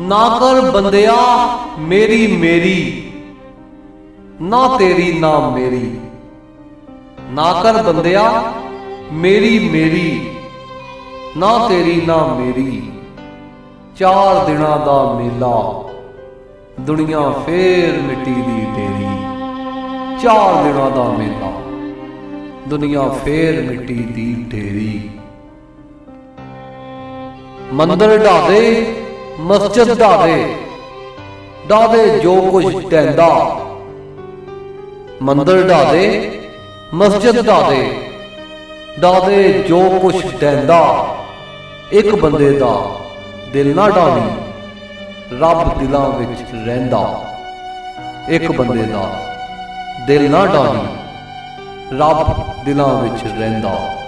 ना कर बंदिया मेरी मेरी, ना तेरी ना मेरी, ना कर बंदिया मेरी मेरी, ना तेरी ना मेरी। चार दिना दा मेला दुनिया फेर मिट्टी दी तेरी, चार दिना दा मेला दुनिया फेर मिट्टी दी तेरी। मंदिर ढा दे, मस्जिद ढा दे जो कुछ ढांदा, मंदिर ढा दे जो कुछ ढांदा। एक बंदे दा दिल ना ढानी रब दिलों विच रहिंदा, एक बंदे दा दिल ना डाली रब दिलों विच रहिंदा।